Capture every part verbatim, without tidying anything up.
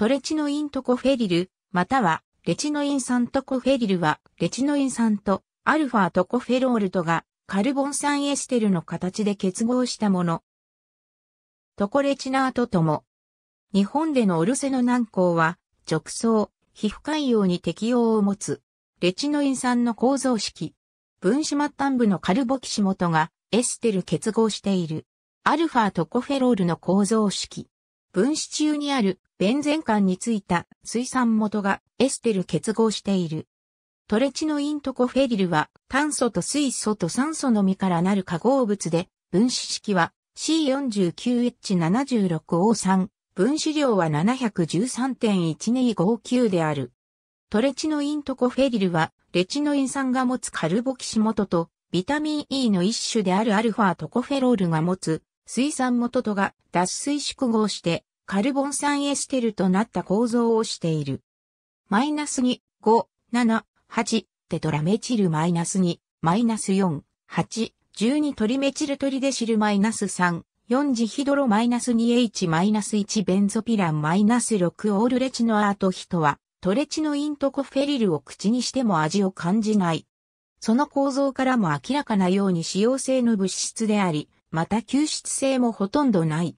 トレチノイントコフェリル、またはレチノイン酸トコフェリルは、レチノイン酸とアルファトコフェロールとがカルボン酸エステルの形で結合したもの。トコレチナートとも。日本でのオルセノ軟膏は、褥瘡、皮膚潰瘍に適用を持つ、レチノイン酸の構造式。分子末端部のカルボキシ元がエステル結合している。アルファトコフェロールの構造式。分子中にあるベンゼン環についた水酸元がエステル結合している。トレチノイントコフェリルは炭素と水素と酸素のみからなる化合物で、分子式は シーよんじゅうきゅうエイチななじゅうろくオーさん、分子量は ななひゃくじゅうさんてんいちにごきゅう である。トレチノイントコフェリルはレチノイン酸が持つカルボキシ元とビタミン イー の一種であるアルファトコフェロールが持つ水酸元とが脱水縮合してカルボン酸エステルとなった構造をしている。マイナスに、ご、なな、はち、テトラメチルマイナスに、マイナスよん、はち、じゅうにトリメチルトリデシルマイナスさん、よんジヒドロマイナス にエイチ マイナスいちベンゾピランマイナスろくオールレチノアートヒトはトレチノイントコフェリルを口にしても味を感じない。その構造からも明らかなように使用性の物質であり、また吸湿性もほとんどない。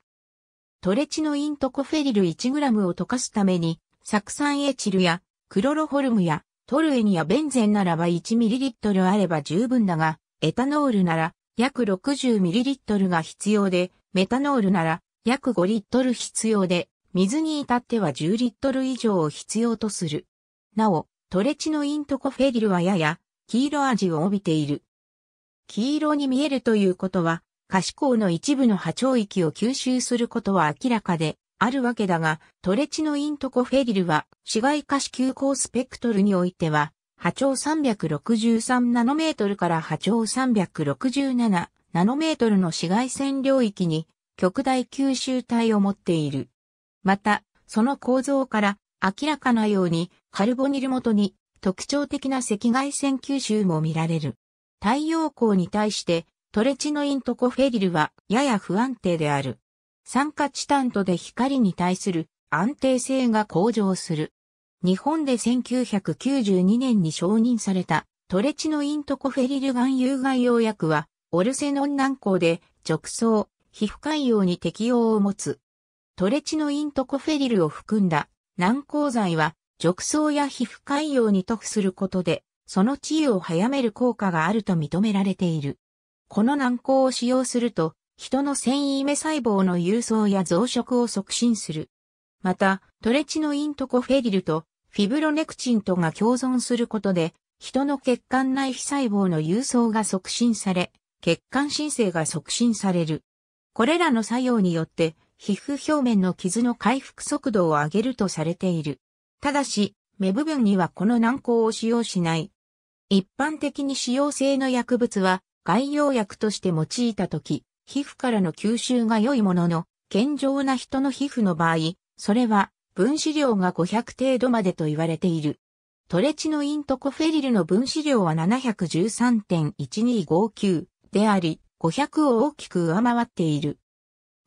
トレチノイントコフェリル いちグラム を溶かすために、酢酸エチルやクロロフォルムやトルエンやベンゼンならば いちミリリットル あれば十分だが、エタノールなら約 ろくじゅうミリリットル が必要で、メタノールなら約 ごリットル 必要で、水に至っては じゅうリットル 以上を必要とする。なお、トレチノイントコフェリルはやや黄色味を帯びている。黄色に見えるということは、可視光の一部の波長域を吸収することは明らかであるわけだが、トレチノイントコフェリルは市外可視吸光スペクトルにおいては、波長さんびゃくろくじゅうさんナノメートルから波長さんびゃくろくじゅうななナノメートルの紫外線領域に極大吸収体を持っている。また、その構造から明らかなようにカルボニル元に特徴的な赤外線吸収も見られる。太陽光に対して、トレチノイントコフェリルはやや不安定である。酸化チタンとで光に対する安定性が向上する。日本でせんきゅうひゃくきゅうじゅうにねんに承認されたトレチノイントコフェリル含有外用薬はオルセノン軟膏で褥瘡、皮膚潰瘍に適用を持つ。トレチノイントコフェリルを含んだ軟膏剤は褥瘡や皮膚潰瘍に塗布することでその治癒を早める効果があると認められている。この軟膏を使用すると、人の繊維芽細胞の郵送や増殖を促進する。また、トレチノイントコフェリルとフィブロネクチンとが共存することで、人の血管内皮細胞の郵送が促進され、血管新生が促進される。これらの作用によって、皮膚表面の傷の回復速度を上げるとされている。ただし、芽部分にはこの軟膏を使用しない。一般的に使用性の薬物は、外用薬として用いたとき、皮膚からの吸収が良いものの、健常な人の皮膚の場合、それは分子量がごひゃく程度までと言われている。トレチノイントコフェリルの分子量は ななひゃくじゅうさんてんいちにごきゅう であり、ごひゃくを大きく上回っている。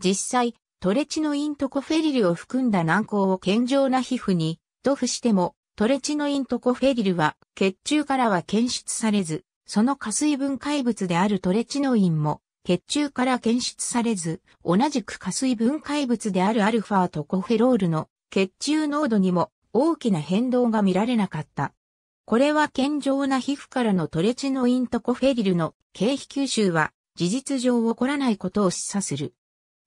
実際、トレチノイントコフェリルを含んだ軟膏を健常な皮膚に塗布しても、トレチノイントコフェリルは血中からは検出されず、その加水分解物であるトレチノインも血中から検出されず、同じく加水分解物であるアルファトコフェロールの血中濃度にも大きな変動が見られなかった。これは健常な皮膚からのトレチノイントコフェリルの経皮吸収は事実上起こらないことを示唆する。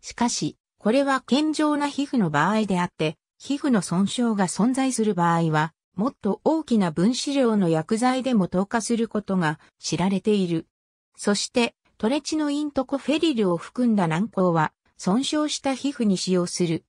しかし、これは健常な皮膚の場合であって、皮膚の損傷が存在する場合は、もっと大きな分子量の薬剤でも透過することが知られている。そして、トレチノイントコフェリルを含んだ軟膏は、損傷した皮膚に使用する。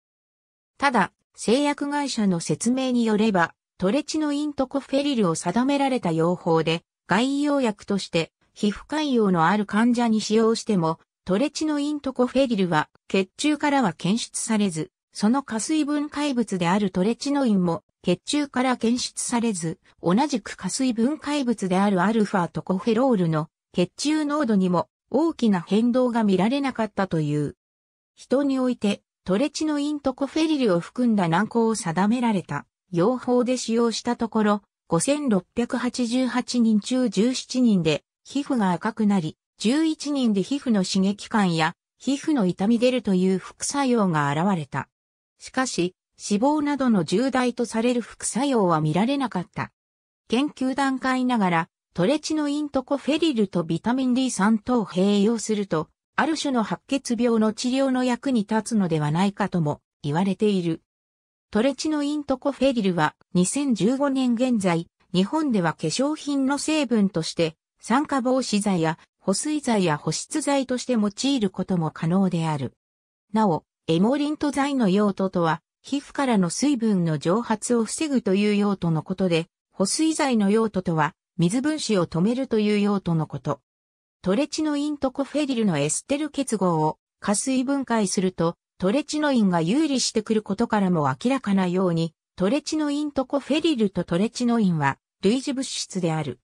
ただ、製薬会社の説明によれば、トレチノイントコフェリルを定められた用法で、外用薬として、皮膚潰瘍のある患者に使用しても、トレチノイントコフェリルは、血中からは検出されず、その加水分解物であるトレチノインも、血中から検出されず、同じく加水分解物であるアルファトコフェロールの血中濃度にも大きな変動が見られなかったという。人において、トレチノイントコフェリルを含んだ軟膏を定められた用法で使用したところ、ごせんろっぴゃくはちじゅうはちにん中じゅうななにんで皮膚が赤くなり、じゅういちにんで皮膚の刺激感や皮膚の痛み出るという副作用が現れた。しかし、死亡などの重大とされる副作用は見られなかった。研究段階ながら、トレチノイントコフェリルとビタミン ディースリー 等を併用すると、ある種の白血病の治療の役に立つのではないかとも言われている。トレチノイントコフェリルはにせんじゅうごねん現在、日本では化粧品の成分として、酸化防止剤や保水剤や保湿剤として用いることも可能である。なお、エモリント剤の用途とは、皮膚からの水分の蒸発を防ぐという用途のことで、保水剤の用途とは、水分子を止めるという用途のこと。トレチノイントコフェリルのエステル結合を加水分解すると、トレチノインが遊離してくることからも明らかなように、トレチノイントコフェリルとトレチノインは類似物質である。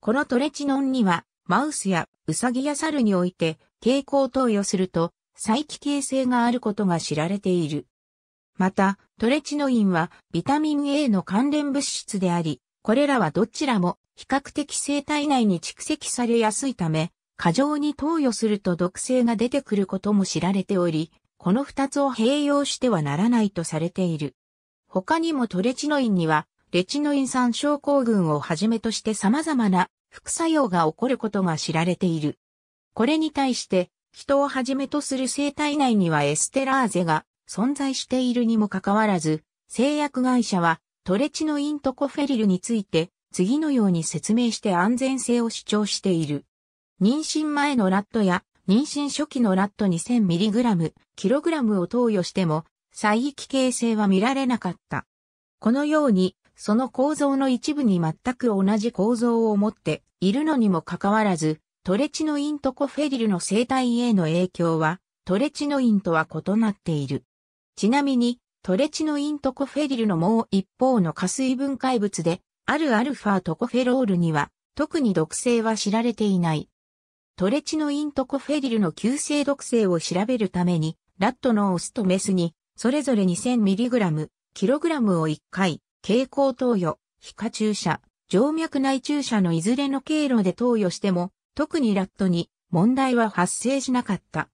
このトレチノンには、マウスやウサギやサルにおいて、経口投与すると、催奇形性があることが知られている。また、トレチノインはビタミン エー の関連物質であり、これらはどちらも比較的生体内に蓄積されやすいため、過剰に投与すると毒性が出てくることも知られており、この二つを併用してはならないとされている。他にもトレチノインには、レチノイン酸症候群をはじめとして様々な副作用が起こることが知られている。これに対して、人をはじめとする生体内にはエステラーゼが存在しているにもかかわらず、製薬会社はトレチノイントコフェリルについて、次のように説明して安全性を主張している。妊娠前のラットや妊娠初期のラット にせんミリグラムキログラム を投与しても催奇形性は見られなかった。このようにその構造の一部に全く同じ構造を持っているのにもかかわらずトレチノイントコフェリルの生体への影響はトレチノインとは異なっている。ちなみにトレチノイントコフェリルのもう一方の加水分解物であるアルファトコフェロールには特に毒性は知られていない。トレチノイントコフェリルの急性毒性を調べるために、ラットのオスとメスに、それぞれ にせんミリグラムキログラム をいっかい、経口投与、皮下注射、静脈内注射のいずれの経路で投与しても、特にラットに問題は発生しなかった。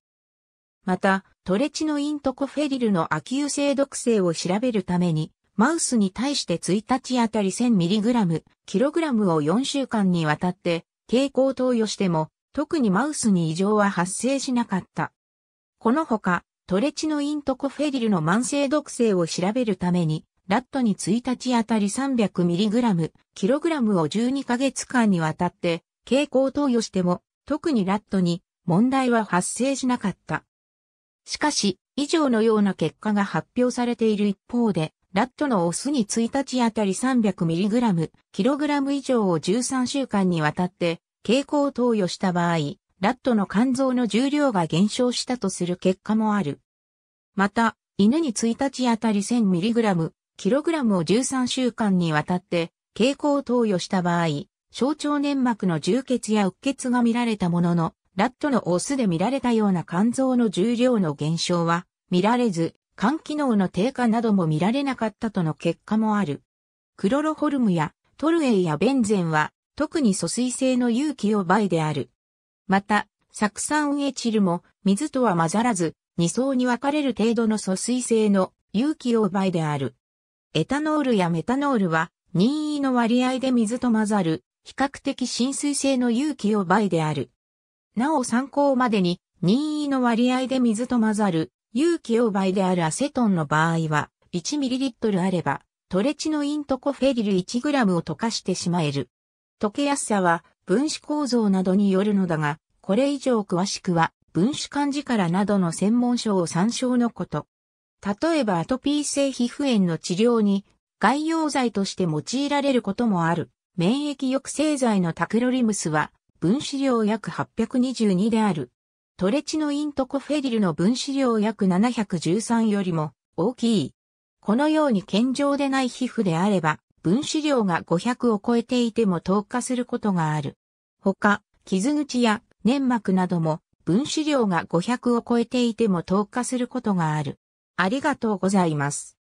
また、トレチノイントコフェリルの亜急性毒性を調べるために、マウスに対していちにちあたり せんミリグラムキログラム をよんしゅうかんにわたって経口投与しても特にマウスに異常は発生しなかった。このほかトレチノイントコフェリルの慢性毒性を調べるためにラットにいちにちあたり さんびゃくミリグラムキログラム をじゅうにかげつかんにわたって経口投与しても特にラットに問題は発生しなかった。しかし以上のような結果が発表されている一方でラットのオスにいちにちあたり さんびゃくミリグラムキログラム 以上をじゅうさんしゅうかんにわたって経口投与した場合、ラットの肝臓の重量が減少したとする結果もある。また、犬にいちにちあたり せんミリグラムキログラム をじゅうさんしゅうかんにわたって経口投与した場合、小腸粘膜の充血やうっ血が見られたものの、ラットのオスで見られたような肝臓の重量の減少は見られず、肝機能の低下なども見られなかったとの結果もある。クロロホルムやトルエイやベンゼンは特に疎水性の有機溶媒である。また、酢酸エチルも水とは混ざらずに層に分かれる程度の疎水性の有機溶媒である。エタノールやメタノールは任意の割合で水と混ざる比較的親水性の有機溶媒である。なお参考までに任意の割合で水と混ざる有機溶媒であるアセトンの場合は、いちミリリットル あれば、トレチノイントコフェリル いちグラム を溶かしてしまえる。溶けやすさは、分子構造などによるのだが、これ以上詳しくは、分子間力などの専門書を参照のこと。例えばアトピー性皮膚炎の治療に、外用剤として用いられることもある。免疫抑制剤のタクロリムスは、分子量約はっぴゃくにじゅうにである。トレチノイントコフェリルの分子量約ななひゃくじゅうさんよりも大きい。このように健常でない皮膚であれば、分子量がごひゃくを超えていても透過することがある。他、傷口や粘膜なども分子量がごひゃくを超えていても透過することがある。ありがとうございます。